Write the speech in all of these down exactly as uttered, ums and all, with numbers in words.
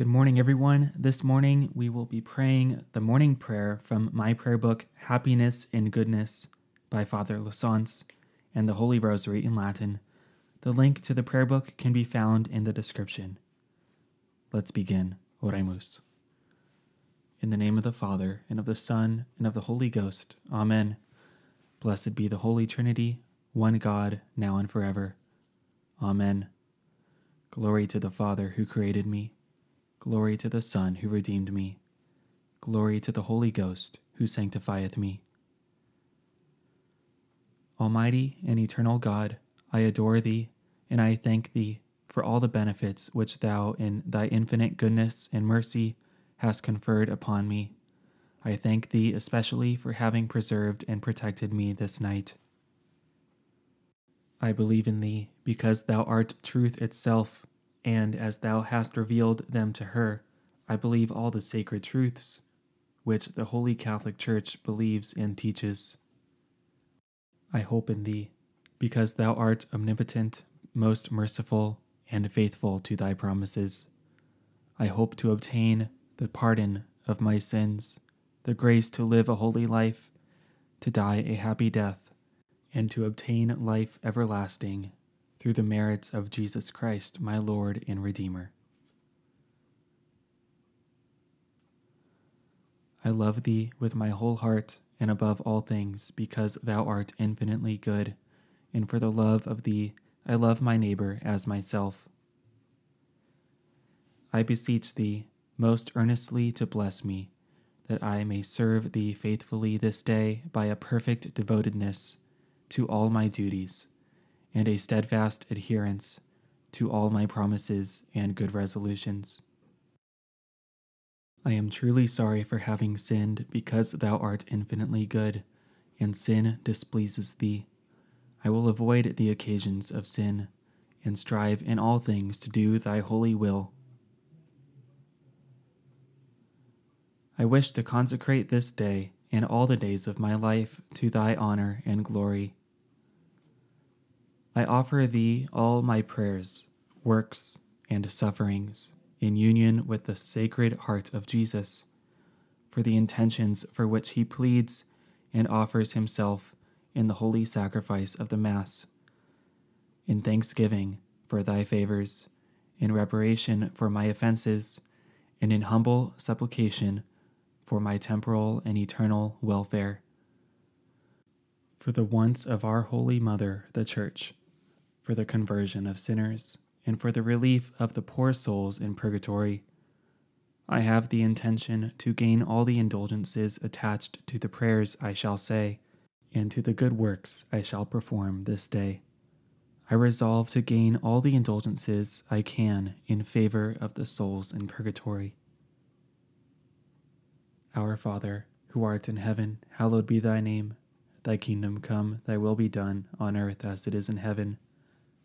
Good morning, everyone. This morning, we will be praying the morning prayer from my prayer book, Happiness in Goodness by Father Lasance, and the Holy Rosary in Latin. The link to the prayer book can be found in the description. Let's begin. Oremus. In the name of the Father, and of the Son, and of the Holy Ghost. Amen. Blessed be the Holy Trinity, one God, now and forever. Amen. Glory to the Father who created me. Glory to the Son who redeemed me. Glory to the Holy Ghost who sanctifieth me. Almighty and eternal God, I adore thee, and I thank thee for all the benefits which thou in thy infinite goodness and mercy hast conferred upon me. I thank thee especially for having preserved and protected me this night. I believe in thee, because thou art truth itself, and as thou hast revealed them to her, I believe all the sacred truths which the Holy Catholic Church believes and teaches. I hope in thee, because thou art omnipotent, most merciful, and faithful to thy promises. I hope to obtain the pardon of my sins, the grace to live a holy life, to die a happy death, and to obtain life everlasting through the merits of Jesus Christ, my Lord and Redeemer. I love thee with my whole heart and above all things, because thou art infinitely good, and for the love of thee I love my neighbor as myself. I beseech thee most earnestly to bless me, that I may serve thee faithfully this day by a perfect devotedness to all my duties, and a steadfast adherence to all my promises and good resolutions. I am truly sorry for having sinned, because thou art infinitely good, and sin displeases thee. I will avoid the occasions of sin, and strive in all things to do thy holy will. I wish to consecrate this day and all the days of my life to thy honor and glory. I offer thee all my prayers, works, and sufferings in union with the Sacred Heart of Jesus, for the intentions for which he pleads and offers himself in the holy sacrifice of the Mass, in thanksgiving for thy favors, in reparation for my offenses, and in humble supplication for my temporal and eternal welfare, for the wants of our Holy Mother, the Church, for the conversion of sinners, and for the relief of the poor souls in purgatory. I have the intention to gain all the indulgences attached to the prayers I shall say, and to the good works I shall perform this day. I resolve to gain all the indulgences I can in favor of the souls in purgatory. Our Father, who art in heaven, hallowed be thy name. Thy kingdom come, thy will be done, on earth as it is in heaven.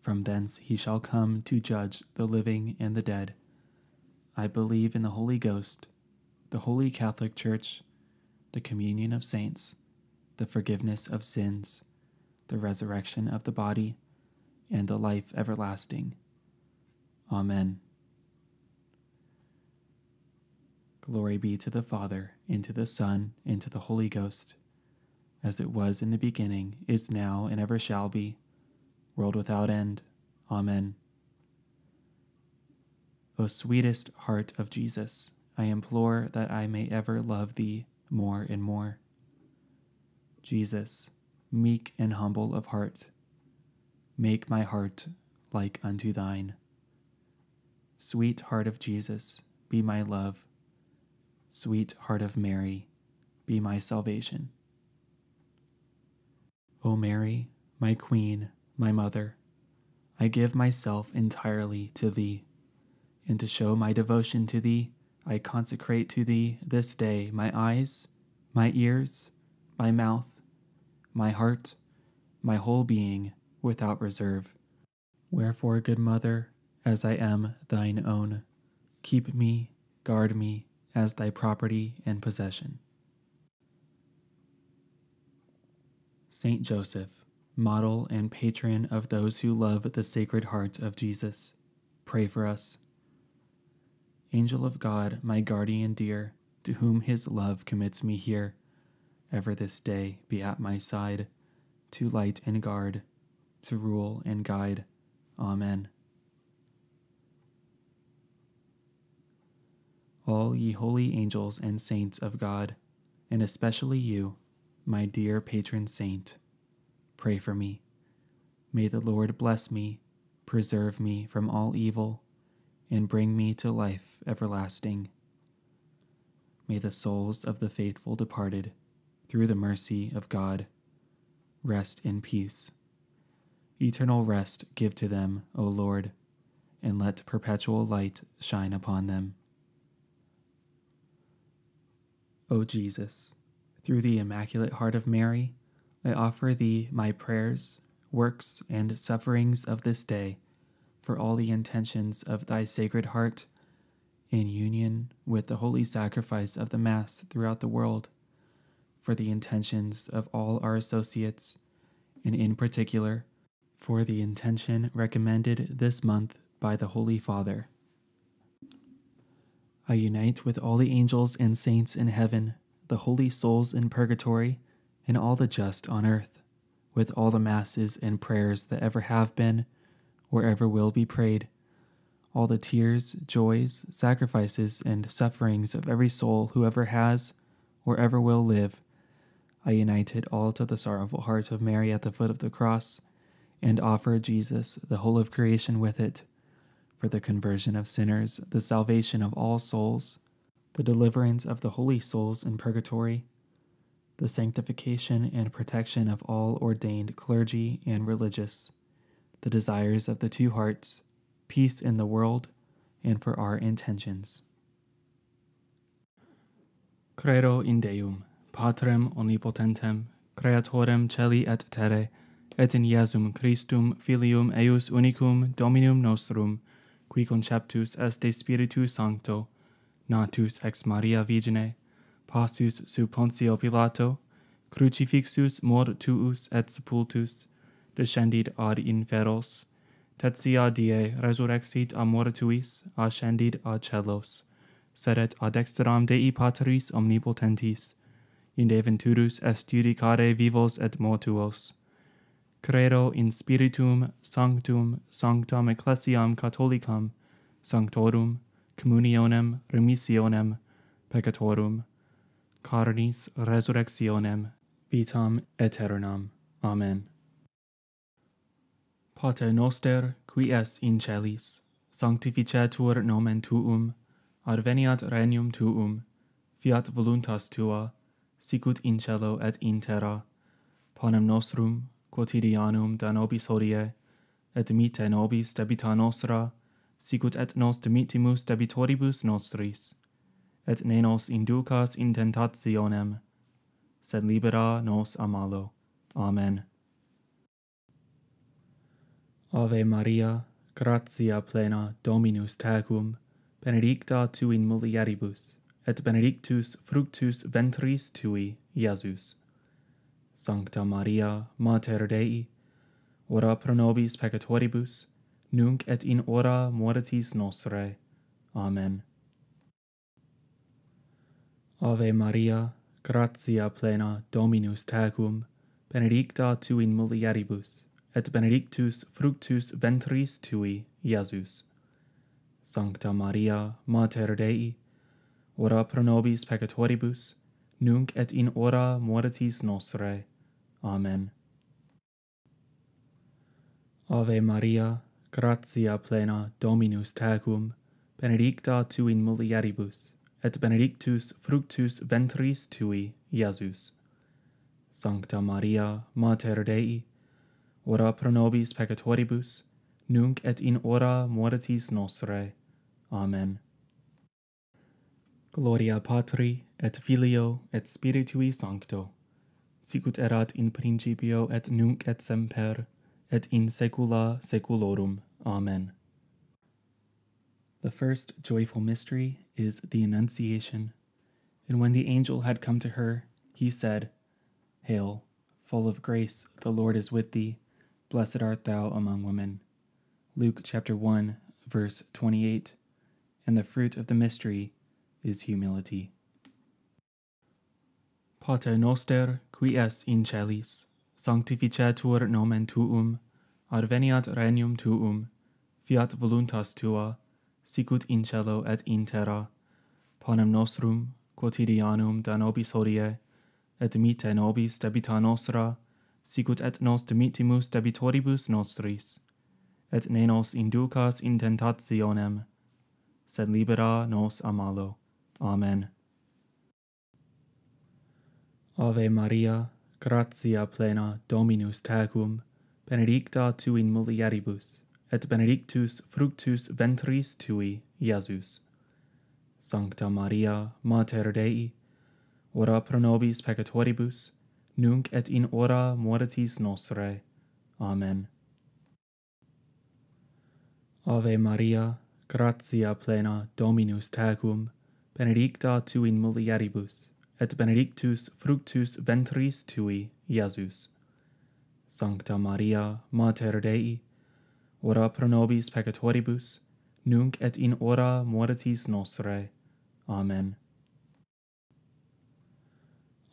From thence he shall come to judge the living and the dead. I believe in the Holy Ghost, the Holy Catholic Church, the communion of saints, the forgiveness of sins, the resurrection of the body, and the life everlasting. Amen. Glory be to the Father, and to the Son, and to the Holy Ghost, as it was in the beginning, is now, and ever shall be, world without end. Amen. O sweetest heart of Jesus, I implore that I may ever love thee more and more. Jesus, meek and humble of heart, make my heart like unto thine. Sweet heart of Jesus, be my love. Sweet heart of Mary, be my salvation. O Mary, my Queen, my Mother, I give myself entirely to thee, and to show my devotion to thee, I consecrate to thee this day my eyes, my ears, my mouth, my heart, my whole being, without reserve. Wherefore, good Mother, as I am thine own, keep me, guard me, as thy property and possession. Saint Joseph, model and patron of those who love the Sacred Heart of Jesus, pray for us. Angel of God, my guardian dear, to whom his love commits me here, ever this day be at my side, to light and guard, to rule and guide. Amen. All ye holy angels and saints of God, and especially you, my dear patron saint, pray for me. May the Lord bless me, preserve me from all evil, and bring me to life everlasting. May the souls of the faithful departed, through the mercy of God, rest in peace. Eternal rest give to them, O Lord, and let perpetual light shine upon them. O Jesus, through the Immaculate Heart of Mary, I offer thee my prayers, works, and sufferings of this day for all the intentions of thy Sacred Heart, in union with the holy sacrifice of the Mass throughout the world, for the intentions of all our associates, and in particular, for the intention recommended this month by the Holy Father. I unite with all the angels and saints in heaven, the holy souls in purgatory, and all the just on earth, with all the masses and prayers that ever have been, or ever will be prayed, all the tears, joys, sacrifices, and sufferings of every soul who ever has, or ever will live. I unite it all to the sorrowful heart of Mary at the foot of the cross, and offer Jesus, the whole of creation, with it, for the conversion of sinners, the salvation of all souls, the deliverance of the holy souls in purgatory, the sanctification and protection of all ordained clergy and religious, the desires of the two hearts, peace in the world, and for our intentions. Credo in Deum, Patrem Omnipotentem, Creatorem Celi et Terre, et in Iesum Christum Filium eius unicum Dominum nostrum, qui conceptus est de Spiritu Sancto, natus ex Maria Virgine, passus sub Pontio Pilato, crucifixus mortuus et sepultus, descendit ad inferos, tertia die resurrexit a mortuis, ascendit ad celos, sedet ad dexteram Dei Patris omnipotentis, in deventurus est judicare vivos et mortuos. Credo in Spiritum Sanctum, Sanctam Ecclesiam Catholicam, Sanctorum, Communionem, Remissionem, Peccatorum, Carnis Resurrectionem, Vitam Aeternam. Amen. Pater noster, qui es in celis, sanctificetur nomen tuum, adveniat regnum tuum, fiat voluntas tua, sicut in cielo et in terra, panem nostrum quotidianum da nobis hodie, et dimitte nobis debita nostra, sicut et nos dimittimus debitoribus nostris, et ne nos inducas in tentationem, sed libera nos a malo. Amen. Ave Maria, gratia plena Dominus tecum, benedicta tu in mulieribus, et benedictus fructus ventris tui, Iesus. Sancta Maria, Mater Dei, ora pro nobis peccatoribus, nunc et in hora mortis nostrae. Amen. Ave Maria, gratia plena Dominus tecum, benedicta tu in mulieribus, et benedictus fructus ventris tui, Iesus. Sancta Maria, Mater Dei, ora pro nobis peccatoribus, nunc et in hora mortis nostre. Amen. Ave Maria, gratia plena Dominus tecum, benedicta tu in mulieribus, et benedictus fructus ventris tui, Iesus. Sancta Maria, Mater Dei, ora pro nobis peccatoribus, nunc et in hora mortis nostre. Amen. Gloria Patri, et Filio, et Spiritui Sancto, sicut erat in principio et nunc et semper, et in saecula saeculorum. Amen. The first joyful mystery is the Annunciation. And when the angel had come to her, he said, Hail, full of grace, the Lord is with thee. Blessed art thou among women. Luke chapter one, verse twenty-eight. And the fruit of the mystery is humility. Pater noster, qui es in celis, sanctificetur nomen tuum, adveniat regnum tuum, fiat voluntas tua, sicut in cielo et in terra, panem nostrum quotidianum da nobis hodie, et mitte nobis debita nostra, sicut et nos dimittimus debitoribus nostris, et ne nos inducas in tentationem, sed libera nos a malo. Amen. Ave Maria, gratia plena Dominus tecum, benedicta tu in mulieribus, et benedictus fructus ventris tui, Iesus. Sancta Maria, Mater Dei, ora pro nobis peccatoribus, nunc et in hora mortis nostre. Amen. Ave Maria, gratia plena Dominus tecum, benedicta tu in mulieribus, et benedictus fructus ventris tui, Iesus. Sancta Maria, Mater Dei, ora pro nobis peccatoribus, nunc et in hora mortis nostre. Amen.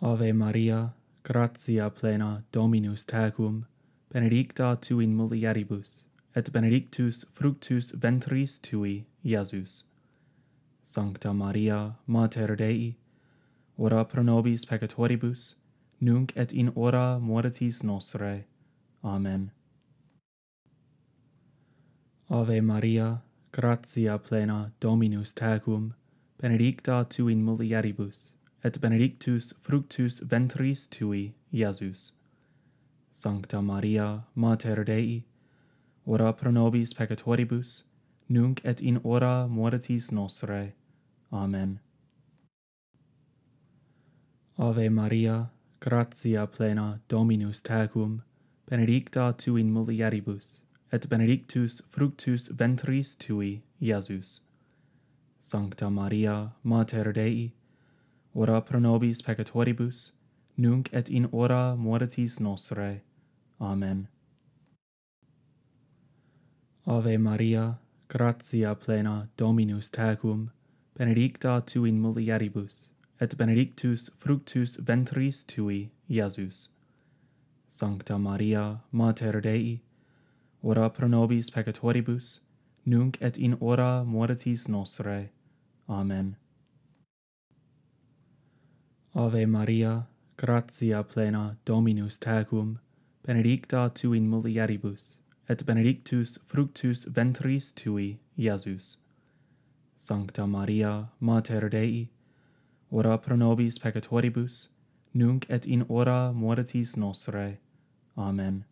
Ave Maria, gratia plena Dominus tecum, benedicta tu in mulieribus, et benedictus fructus ventris tui, Iesus. Sancta Maria, Mater Dei, ora pro nobis peccatoribus, nunc et in hora mortis nostre. Amen. Ave Maria, gratia plena Dominus tecum, benedicta tu in mulieribus, et benedictus fructus ventris tui, Iesus. Sancta Maria, Mater Dei, ora pro nobis peccatoribus, nunc et in hora mortis nostre. Amen. Ave Maria, gratia plena Dominus tecum, benedicta tu in mulieribus, et benedictus fructus ventris tui, Iesus. Sancta Maria, Mater Dei, ora pro nobis peccatoribus, nunc et in hora mortis nostre. Amen. Ave Maria, gratia plena Dominus tecum, benedicta tu in mulieribus, et benedictus fructus ventris tui, Iesus. Sancta Maria, Mater Dei, ora pro nobis peccatoribus, nunc et in hora mortis nostre. Amen. Ave Maria, gratia plena Dominus tecum, benedicta tu in mulieribus, et benedictus fructus ventris tui, Iesus. Sancta Maria, Mater Dei, ora pro nobis peccatoribus, nunc et in hora mortis nostre. Amen. Ave Maria, gratia plena Dominus tecum, benedicta tu in mulieribus, et benedictus fructus ventris tui, Iesus. Sancta Maria, Mater Dei, ora pro nobis peccatoribus, nunc et in hora mortis nostre. Amen.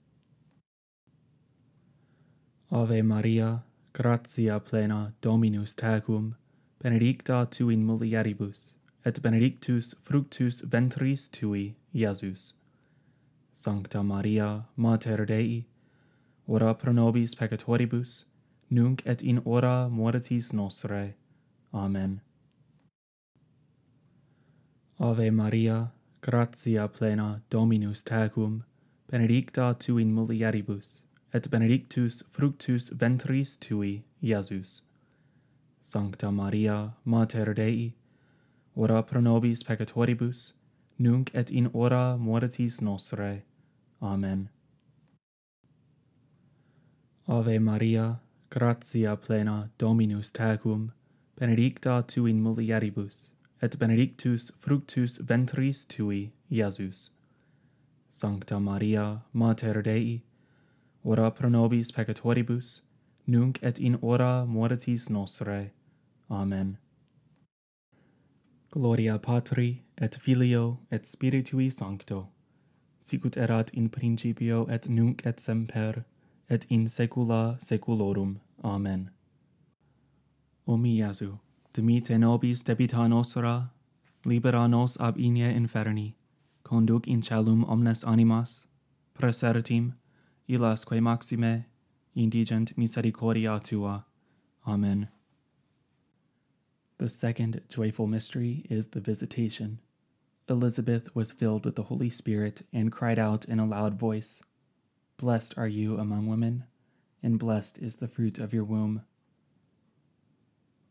Ave Maria, gratia plena Dominus tecum, benedicta tu in mulieribus, et benedictus fructus ventris tui, Iesus. Sancta Maria, Mater Dei, ora pro nobis peccatoribus, nunc et in hora mortis nostre. Amen. Ave Maria, Gratia plena Dominus tecum, benedicta tu in mulieribus, et benedictus fructus ventris tui, Iesus. Sancta Maria, Mater Dei, ora pro nobis peccatoribus, nunc et in hora mortis nostrae. Amen. Gloria Patri, et Filio, et Spiritui Sancto, sicut erat in principio et nunc et semper, et in saecula saeculorum. Amen. O mi Iesu, dimite nobis debita nostra, libera nos ab igne inferni, conduc in celum omnes animas, presertim, illasque maxime, indigent misericordia tua. Amen. The second joyful mystery is the Visitation. Elizabeth was filled with the Holy Spirit and cried out in a loud voice, "Blessed are you among women, and blessed is the fruit of your womb."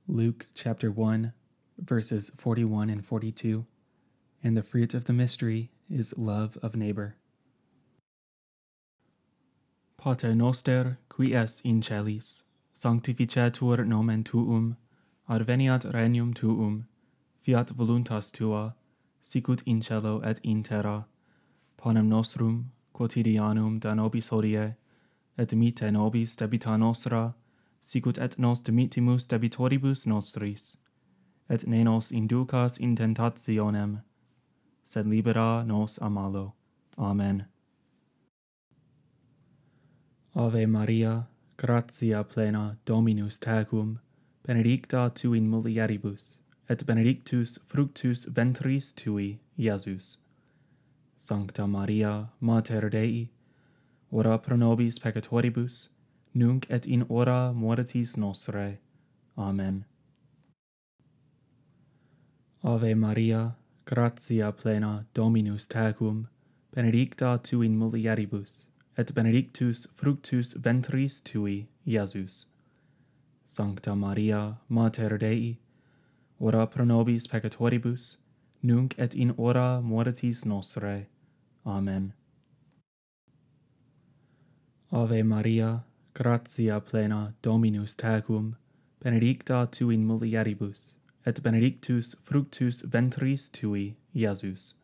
Luke chapter one, verses forty-one and forty-two, and the fruit of the mystery is love of neighbor. Pater noster, qui es in celis, sanctificetur nomen tuum, adveniat regnum tuum, fiat voluntas tua, sicut in cielo et in terra, panem nostrum quotidianum da nobis hodie, et dimitte nobis debita nostra, sicut et nos dimittimus debitoribus nostris, et ne nos inducas in tentationem, sed libera nos a malo. Amen. Ave Maria, gratia plena Dominus tecum, benedicta tu in mulieribus, et benedictus fructus ventris tui, Iesus. Sancta Maria, Mater Dei, ora pro nobis peccatoribus, nunc et in hora mortis nostrae. Amen. Ave Maria, gratia plena Dominus tecum, benedicta tu in mulieribus, et benedictus fructus ventris tui, Iesus. Sancta Maria, Mater Dei, ora pro nobis peccatoribus, nunc et in hora mortis nostrae. Amen. Ave Maria, gratia plena Dominus tecum, benedicta tu in mulieribus, et benedictus fructus ventris tui, Iesus.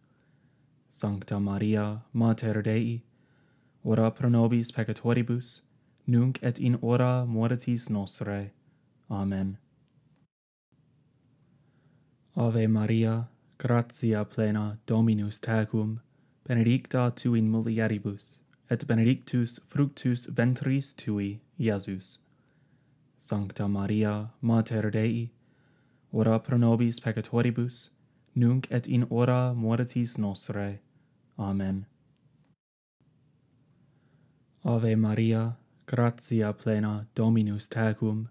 Sancta Maria, Mater Dei, ora pro nobis peccatoribus, nunc et in hora mortis nostrae. Amen. Ave Maria, gratia plena Dominus tecum, benedicta tu in mulieribus, et benedictus fructus ventris tui, Iesus. Sancta Maria, Mater Dei, ora pro nobis peccatoribus, nunc et in hora mortis nostrae. Amen. Ave Maria, gratia plena Dominus tecum,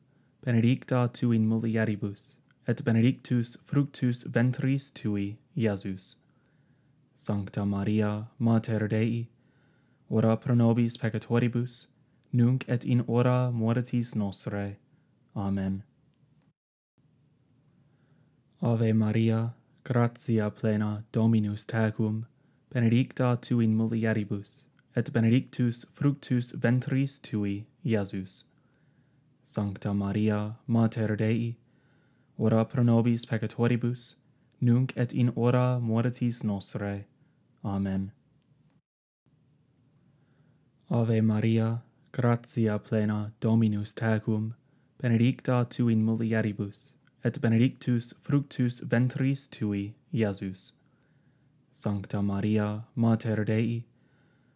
benedicta tu in mulieribus, et benedictus fructus ventris tui, Iesus. Sancta Maria, Mater Dei, ora pro nobis peccatoribus, nunc et in hora mortis nostrae. Amen. Ave Maria, gratia plena Dominus tecum, benedicta tu in mulieribus, et benedictus fructus ventris tui, Iesus. Sancta Maria, Mater Dei, ora pro nobis peccatoribus, nunc et in hora mortis nostrae. Amen. Ave Maria, gratia plena Dominus tecum, benedicta tu in mulieribus, et benedictus fructus ventris tui, Iesus. Sancta Maria, Mater Dei, ora pro nobis peccatoribus, nunc et in hora mortis nostrae. Amen. Ave Maria, gratia plena Dominus tecum, benedicta tu in mulieribus, et benedictus fructus ventris tui, Iesus. Sancta Maria, Mater Dei,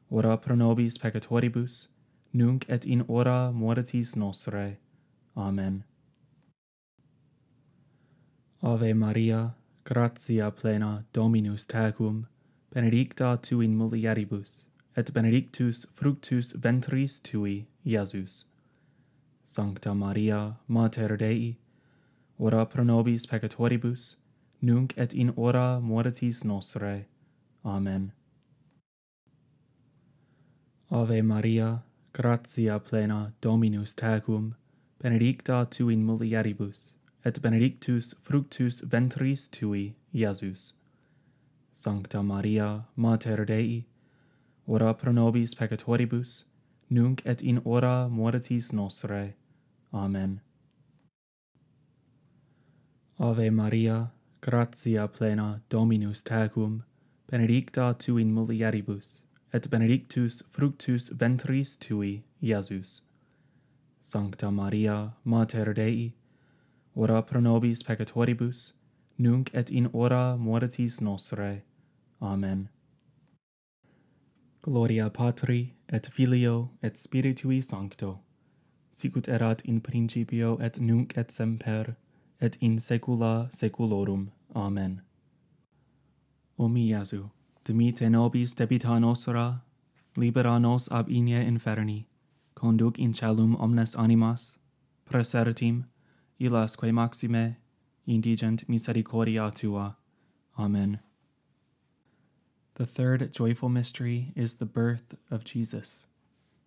ora pro nobis peccatoribus, nunc et in hora mortis nostrae. Amen. Ave Maria, gratia plena Dominus tecum, benedicta tu in mulieribus, et benedictus fructus ventris tui, Iesus. Sancta Maria, Mater Dei, ora pro nobis peccatoribus, nunc et in hora mortis nostrae. Amen. Ave Maria, gratia plena Dominus tecum, benedicta tu in mulieribus, et benedictus fructus ventris tui, Iesus. Sancta Maria, Mater Dei, ora pro nobis peccatoribus, nunc et in hora mortis nostre. Amen. Gloria Patri, et Filio, et Spiritui Sancto, sicut erat in principio et nunc et semper, et in saecula saeculorum. Amen. O mi Iesu, dimite nobis debita nostra, libera nos ab igne inferni, conduc in celum omnes animas, presertim, illasque maxime, indigent misericordia tua. Amen. The third joyful mystery is the birth of Jesus.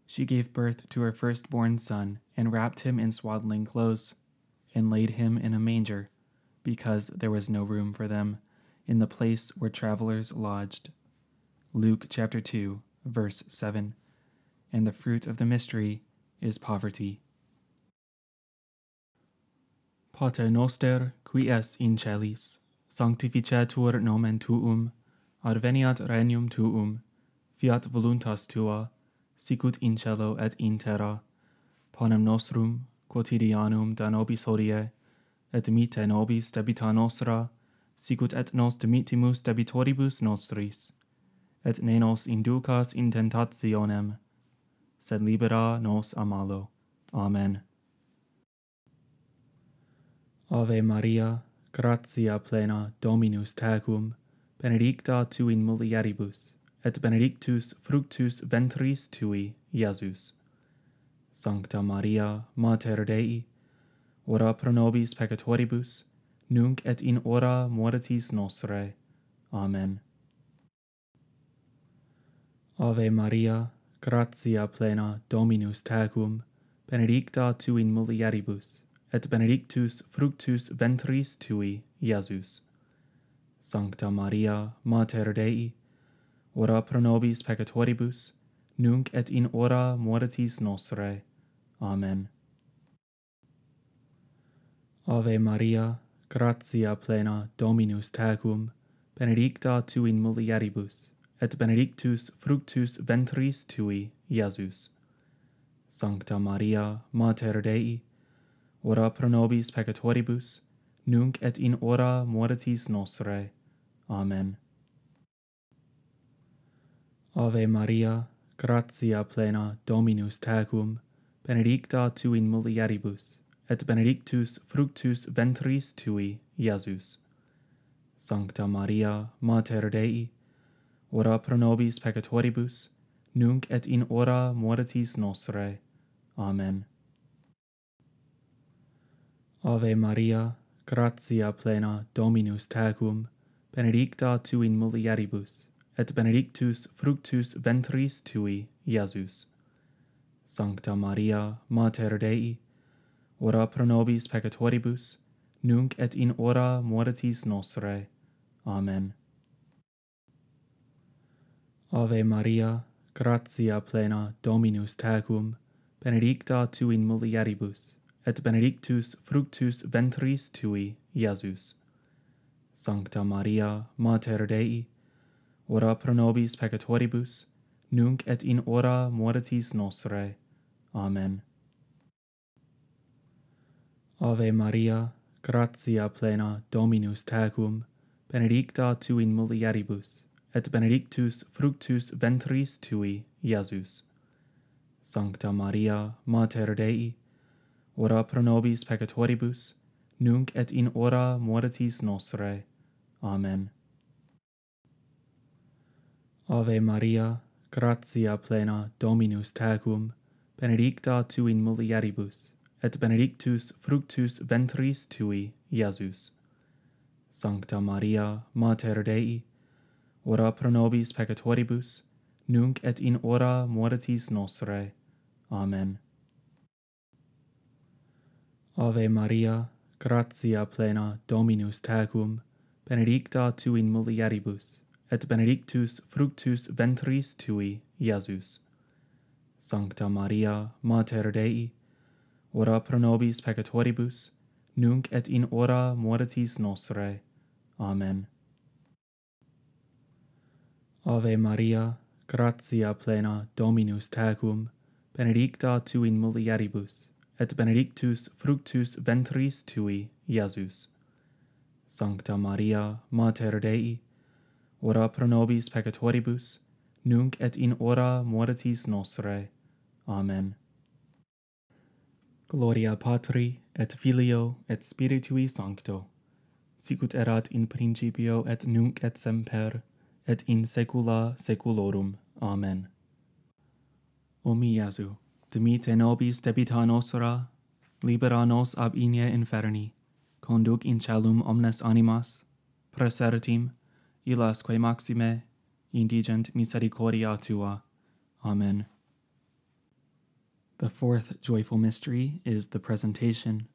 She gave birth to her firstborn son and wrapped him in swaddling clothes and laid him in a manger, because there was no room for them in the place where travelers lodged. Luke chapter two, verse seven. And the fruit of the mystery is poverty. Pater noster, qui es in celis, sanctificetur nomen tuum, adveniat regnum tuum, fiat voluntas tua, sicut in cielo et in terra, panem nostrum quotidianum da nobis hodie, et mite nobis debita nostra, sicut et nos dimittimus debitoribus nostris, et ne nos inducas in tentationem, sed libera nos a malo. Amen. Ave Maria, gratia plena Dominus tecum, benedicta tu in mulieribus, et benedictus fructus ventris tui, Iesus. Sancta Maria, Mater Dei, ora pro nobis peccatoribus, nunc et in hora mortis nostre. Amen. Ave Maria, gratia plena Dominus tecum, benedicta tu in mulieribus, et benedictus fructus ventris tui, Iesus. Sancta Maria, Mater Dei, ora pro nobis peccatoribus, nunc et in hora mortis nostre. Amen. Ave Maria, gratia plena Dominus tecum, benedicta tu in mulieribus, et benedictus fructus ventris tui, Iesus. Sancta Maria, Mater Dei, ora pro nobis peccatoribus, nunc et in hora mortis nostre. Amen. Ave Maria, gratia plena Dominus tecum, benedicta tu in mulieribus, et benedictus fructus ventris tui, Iesus. Sancta Maria, Mater Dei, ora pro nobis peccatoribus, nunc et in hora mortis nostre. Amen. Ave Maria, gratia plena Dominus tecum, benedicta tu in mulieribus, et benedictus fructus ventris tui, Iesus. Sancta Maria, Mater Dei, ora pro nobis peccatoribus, nunc et in hora mortis nostre. Amen. Ave Maria, gratia plena Dominus tecum, benedicta tu in mulieribus, et benedictus fructus ventris tui, Iesus. Sancta Maria, Mater Dei, ora pro nobis peccatoribus, nunc et in hora mortis nostre. Amen. Ave Maria, gratia plena Dominus tecum, benedicta tu in mulieribus, et benedictus fructus ventris tui, Iesus. Sancta Maria, Mater Dei, ora pro nobis peccatoribus, nunc et in hora mortis nostre. Amen. Ave Maria, gratia plena Dominus tecum, benedicta tu in mulieribus, et benedictus fructus ventris tui, Iesus. Sancta Maria, Mater Dei, ora pro nobis peccatoribus, nunc et in hora mortis nostre. Amen. Ave Maria, gratia plena Dominus tecum, benedicta tu in mulieribus, et benedictus fructus ventris tui, Iesus. Sancta Maria, Mater Dei, ora pro nobis peccatoribus, nunc et in hora mortis nostrae. Amen. Ave Maria, gratia plena Dominus tecum, benedicta tu in mulieribus, et benedictus fructus ventris tui, Iesus. Sancta Maria, Mater Dei, ora pro nobis peccatoribus, nunc et in hora mortis nostrae. Amen. Gloria Patri, et Filio, et Spiritui Sancto, sicut erat in principio et nunc et semper, et in saecula saeculorum. Amen. O mi Iesu, dimite nobis debita nostra, libera nos ab igne inferni, conduc in celum omnes animas, presertim, illas quae maxime, indigent misericordia tua. Amen. The fourth joyful mystery is the presentation.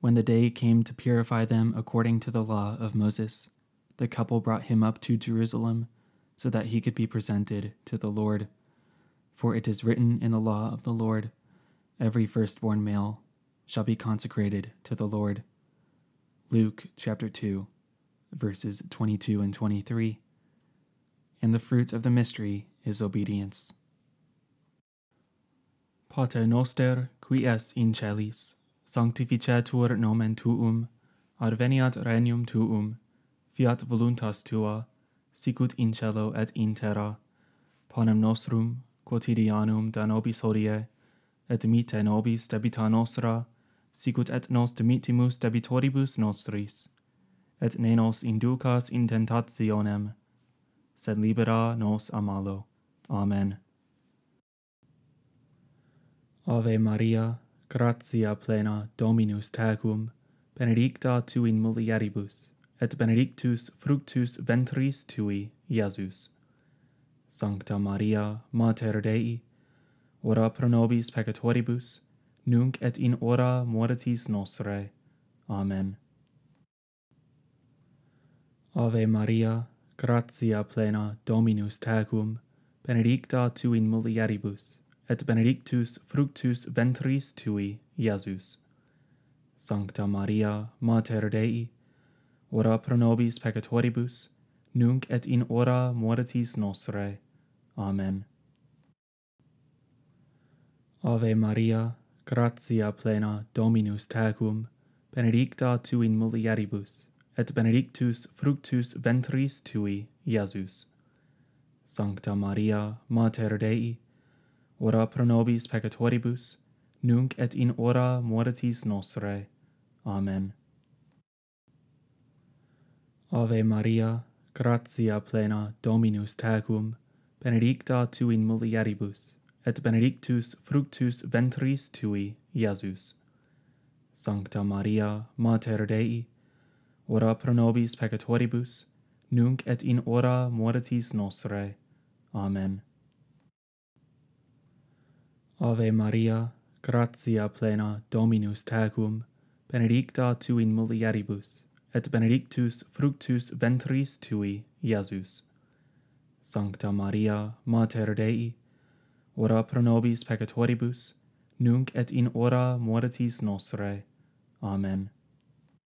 When the day came to purify them according to the law of Moses, the couple brought him up to Jerusalem so that he could be presented to the Lord. For it is written in the law of the Lord, every firstborn male shall be consecrated to the Lord. Luke chapter two, verses twenty-two and twenty-three. And the fruit of the mystery is obedience. Pater noster, qui es in celis, sanctificetur nomen tuum, adveniat regnum tuum, fiat voluntas tua, sicut in cielo et in terra, panem nostrum quotidianum da nobis hodie, et dimite nobis debita nostra, sicut et nos dimittimus debitoribus nostris, et ne nos inducas in tentationem, sed libera nos a malo. Amen. Ave Maria, gratia plena Dominus tecum, benedicta tu in mulieribus, et benedictus fructus ventris tui, Iesus. Sancta Maria, Mater Dei, ora pro nobis peccatoribus, nunc et in hora mortis nostrae. Amen. Ave Maria, gratia plena Dominus tecum, benedicta tu in mulieribus, et benedictus fructus ventris tui, Iesus. Sancta Maria, Mater Dei, ora pro nobis peccatoribus, nunc et in hora mortis nostrae. Amen. Ave Maria, gratia plena Dominus tecum, benedicta tu in mulieribus, et benedictus fructus ventris tui, Iesus. Sancta Maria, Mater Dei, ora pro nobis peccatoribus, nunc et in hora mortis nostrae. Amen. Ave Maria, gratia plena Dominus tecum, benedicta tu in mulieribus, et benedictus fructus ventris tui, Iesus. Sancta Maria, Mater Dei, ora pro nobis peccatoribus, nunc et in hora mortis nostrae. Amen. Ave Maria, gratia plena Dominus tecum, benedicta tu in mulieribus, et benedictus fructus ventris tui, Iesus. Sancta Maria, Mater Dei, ora pro nobis peccatoribus, nunc et in hora mortis nostrae. Amen. Ave Maria, gratia plena Dominus tecum, benedicta tu in mulieribus, et benedictus fructus ventris tui, Iesus. Sancta Maria, Mater Dei, ora pro nobis peccatoribus,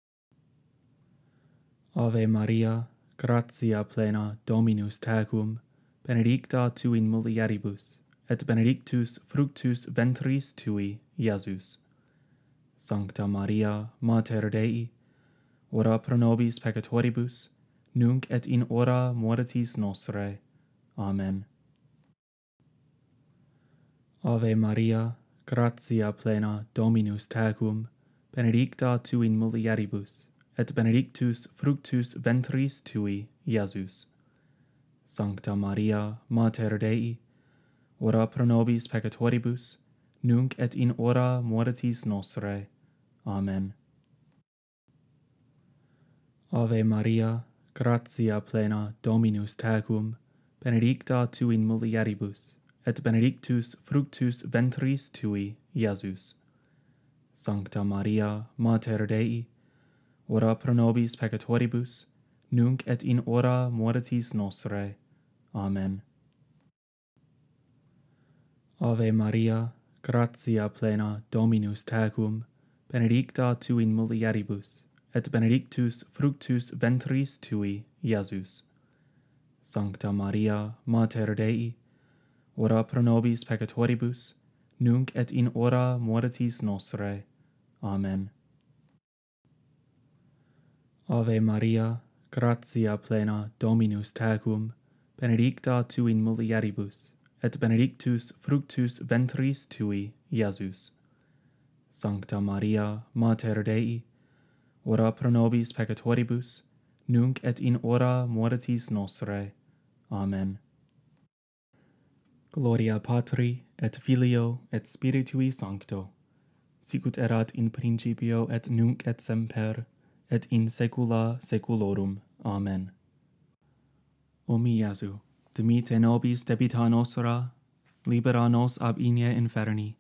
nunc et in hora mortis nostrae. Amen. Ave Maria, gratia plena Dominus tecum, benedicta tu in mulieribus, et benedictus fructus ventris tui, Iesus. Sancta Maria, Mater Dei, ora pro nobis peccatoribus, nunc et in hora mortis nostrae. Amen. Ave Maria, gratia plena Dominus tecum, benedicta tu in mulieribus, et benedictus fructus ventris tui, Iesus. Sancta Maria, Mater Dei, ora pro nobis peccatoribus, nunc et in hora mortis nostrae. Amen. Ave Maria, Gratia plena Dominus tecum, benedicta tu in mulieribus, et benedictus fructus ventris tui, Iesus. Sancta Maria, Mater Dei, ora pro nobis peccatoribus, nunc et in hora mortis nostrae. Amen. Ave Maria, gratia plena Dominus tecum, benedicta tu in mulieribus, et benedictus fructus ventris tui, Iesus. Sancta Maria, Mater Dei, ora pro nobis peccatoribus, nunc et in hora mortis nostrae. Amen. Gloria Patri, et Filio, et Spiritui Sancto, sicut erat in principio et nunc et semper, et in saecula saeculorum. Amen. O mi Iesu, dimite nobis debita nostra, libera nos ab igne inferni,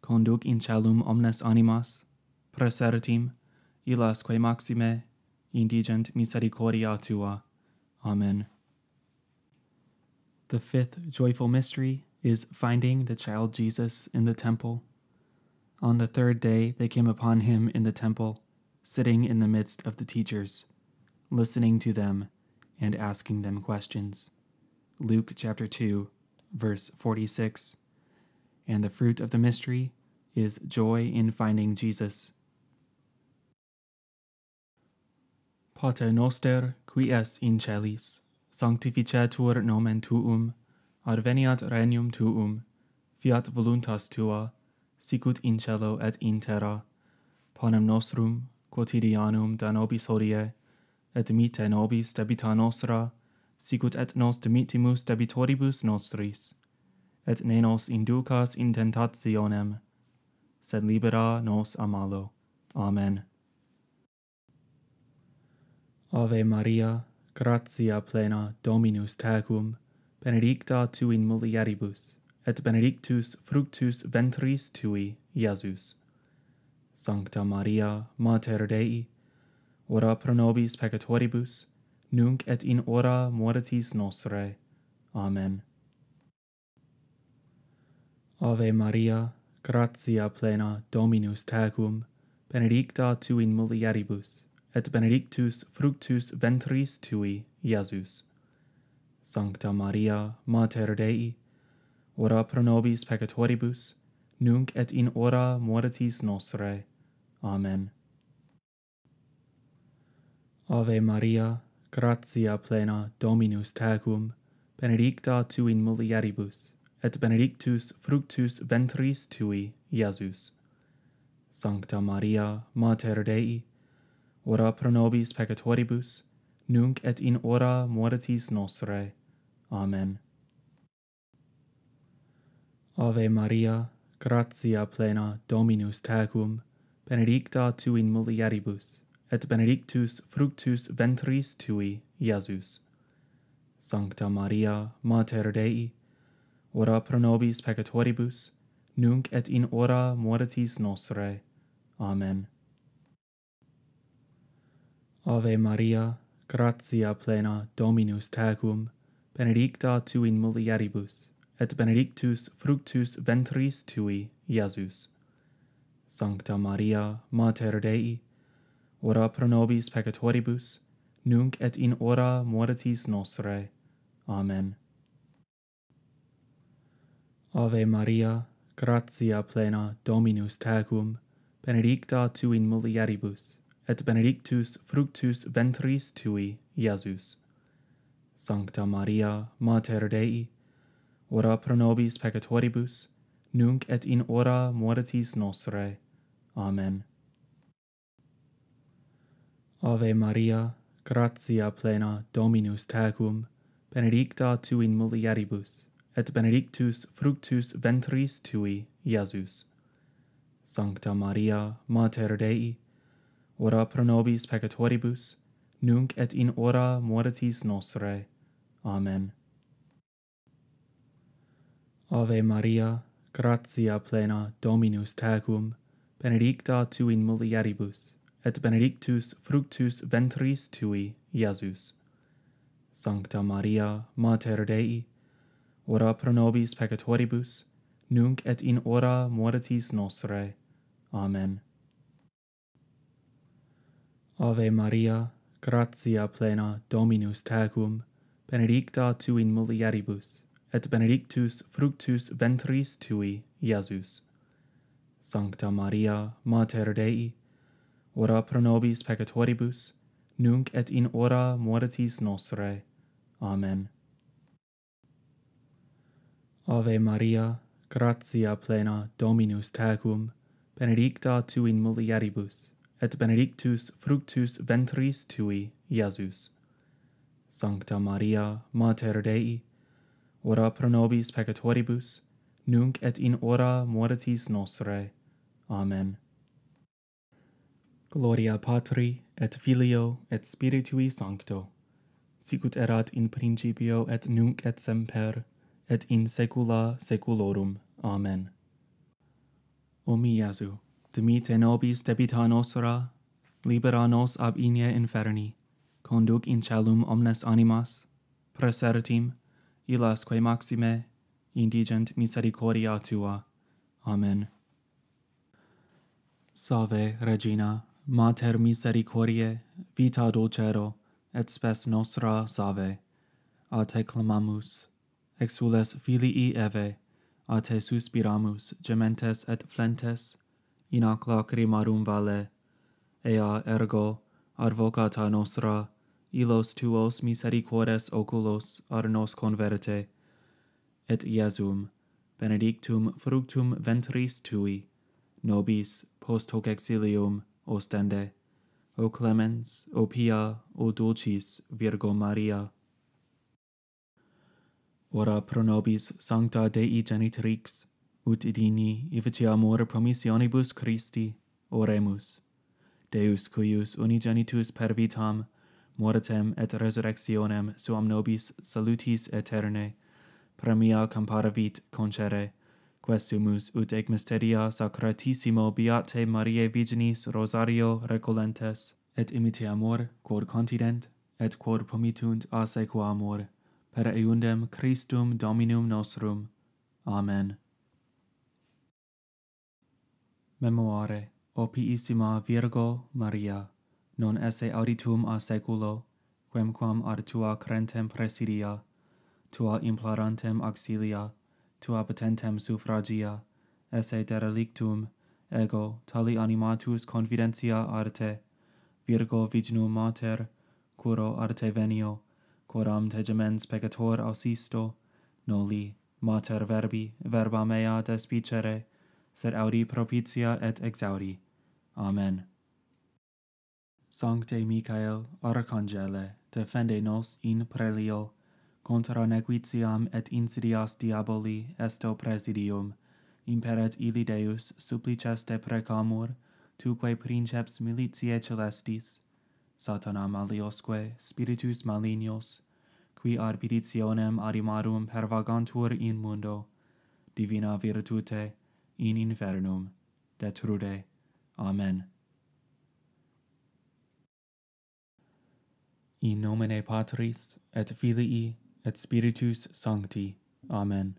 conduc in celum omnes animas, presertim, illasque maxime, indigent misericordia tua. Amen. The fifth joyful mystery is finding the child Jesus in the temple. On the third day they came upon him in the temple, sitting in the midst of the teachers, listening to them and asking them questions. Luke chapter two, verse forty-six. And the fruit of the mystery is joy in finding Jesus. Pater noster, qui es in celis, sanctificetur nomen tuum, adveniat regnum tuum, fiat voluntas tua, sicut in celo et in terra, panem nostrum quotidianum da nobis hodie, et mite nobis debita nostra, sicut et nos dimittimus debitoribus nostris, et ne nos inducas in tentationem, sed libera nos a malo. Amen. Ave Maria, gratia plena Dominus tecum, benedicta tu in mulieribus, et benedictus fructus ventris tui, Iesus. Sancta Maria, Mater Dei, ora pro nobis peccatoribus, nunc et in hora mortis nostrae. Amen. Ave Maria, gratia plena Dominus tecum, benedicta tu in mulieribus, et benedictus fructus ventris tui, Iesus. Sancta Maria, Mater Dei, ora pro nobis peccatoribus, nunc et in hora mortis nostrae. Amen. Ave Maria, gratia plena Dominus tecum, benedicta tu in mulieribus, et benedictus fructus ventris tui, Iesus. Sancta Maria, Mater Dei, ora pro nobis peccatoribus, nunc et in hora mortis nostrae. Amen. Ave Maria, gratia plena Dominus tecum, benedicta tu in mulieribus, et benedictus fructus ventris tui, Iesus. Sancta Maria, Mater Dei, ora pro nobis peccatoribus, nunc et in hora mortis nostrae. Amen. Ave Maria, gratia plena Dominus tecum, benedicta tu in mulieribus, et benedictus fructus ventris tui, Iesus. Sancta Maria, Mater Dei, ora pro nobis peccatoribus, nunc et in hora mortis nostrae. Amen. Ave Maria, gratia plena Dominus tecum, benedicta tu in mulieribus, et benedictus fructus ventris tui, Iesus. Sancta Maria, Mater Dei, ora pro nobis peccatoribus, nunc et in hora mortis nostrae. Amen. Ave Maria, gratia plena Dominus tecum, benedicta tu in mulieribus, et benedictus fructus ventris tui, Iesus. Sancta Maria, Mater Dei, ora pro nobis peccatoribus, nunc et in hora mortis nostrae. Amen. Ave Maria, gratia plena Dominus tecum, benedicta tu in mulieribus, et benedictus fructus ventris tui, Iesus. Sancta Maria, Mater Dei, ora pro nobis peccatoribus, nunc et in hora mortis nostrae. Amen. Ave Maria, gratia plena Dominus tecum, benedicta tu in mulieribus, et benedictus fructus ventris tui, Iesus. Sancta Maria, Mater Dei, ora pro nobis peccatoribus, nunc et in hora mortis nostrae. Amen. Ave Maria, gratia plena Dominus tecum, benedicta tu in mulieribus, et benedictus fructus ventris tui, Iesus. Sancta Maria, Mater Dei, ora pro nobis peccatoribus, nunc et in hora mortis nostrae. Amen. Gloria Patri, et Filio, et Spiritui Sancto, sicut erat in principio et nunc et semper, et in saecula saeculorum. Amen. O mi Iesu, dimite nobis debita nostra, libera nos ab igne inferni, conduc in celum omnes animas, presertim, illasque maxime, indigent misericordia tua. Amen. Salve Regina, Mater misericordiae, vita dulcero, et spes nostra salve. A te clamamus, exules filii Eve, a te suspiramus, gementes et flentes, in ac lacrimarum vale. Ea ergo, advocata nostra, illos tuos misericordes oculos ad nos converte, et Iesum, benedictum fructum ventris tui, nobis post hoc exilium ostende, O clemens, O pia, O dulcis Virgo Maria. Ora pro nobis sancta Dei Genitrix, ut idini ifici amor promissionibus Christi, oremus. Deus cuius unigenitus per vitam, mortem et resurrectionem suam nobis salutis aeterne, premia comparavit concere, questumus ut ec mysteria sacratissimo Beatae Mariae Virginis Rosario recolentes, et imiteamur, quod continent, et quod promitunt a sequamur, per eundem Christum Dominum nostrum. Amen. Memoare, O piissima Virgo Maria, non esse auditum a seculo, quemquam ad tua crentem presidia, tua implorantem auxilia, tua patentem suffragia, esse derelictum, ego tali animatus confidentia arte, Virgo Virginum Mater, curo arte venio, quoram te gemens peccator ausisto, noli, Mater verbi, verba mea despicere, sed audi propitia et exaudi. Amen. Sancte Michael, Arcangele, defende nos in prelio, contra nequitiam et insidias diaboli esto presidium, imperet illi Deus supplices te precamur, tuque princeps militiae celestis, Satana maliosque spiritus malignos, qui ad petitionem animarum pervagantur in mundo, divina virtute, in infernum, detrude. Amen. In nomine Patris, et Filii, et Spiritus Sancti. Amen.